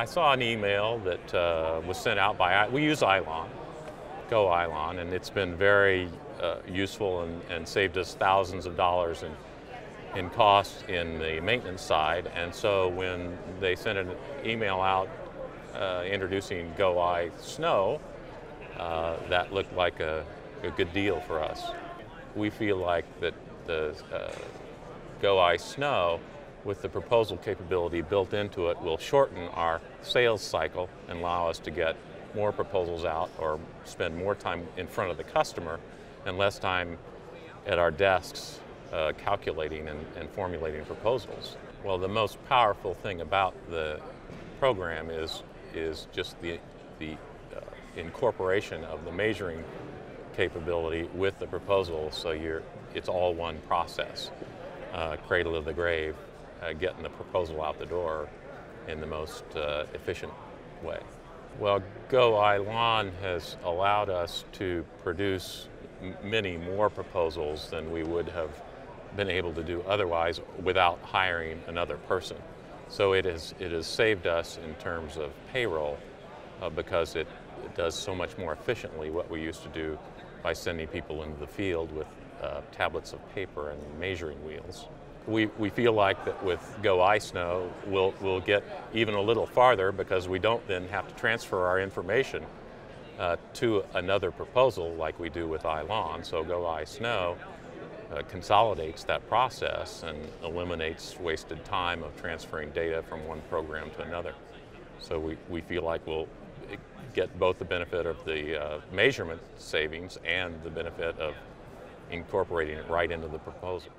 I saw an email that was sent out by, we use iLawn, Go iLawn, and it's been very useful and saved us thousands of dollars in costs in the maintenance side. And so when they sent an email out introducing Go iSnow, that looked like a good deal for us. We feel like that the Go iSnow, with the proposal capability built into it, will shorten our sales cycle and allow us to get more proposals out or spend more time in front of the customer and less time at our desks calculating and formulating proposals. Well, the most powerful thing about the program is just the incorporation of the measuring capability with the proposal, so it's all one process, cradle of the grave, getting the proposal out the door in the most efficient way. Well, Go iLawn has allowed us to produce many more proposals than we would have been able to do otherwise without hiring another person. So it has saved us in terms of payroll because it does so much more efficiently what we used to do by sending people into the field with tablets of paper and measuring wheels. We feel like that with Go iSnow, we'll get even a little farther because we don't then have to transfer our information to another proposal like we do with iLawn. So Go iSnow consolidates that process and eliminates wasted time of transferring data from one program to another. So we feel like we'll get both the benefit of the measurement savings and the benefit of incorporating it right into the proposal.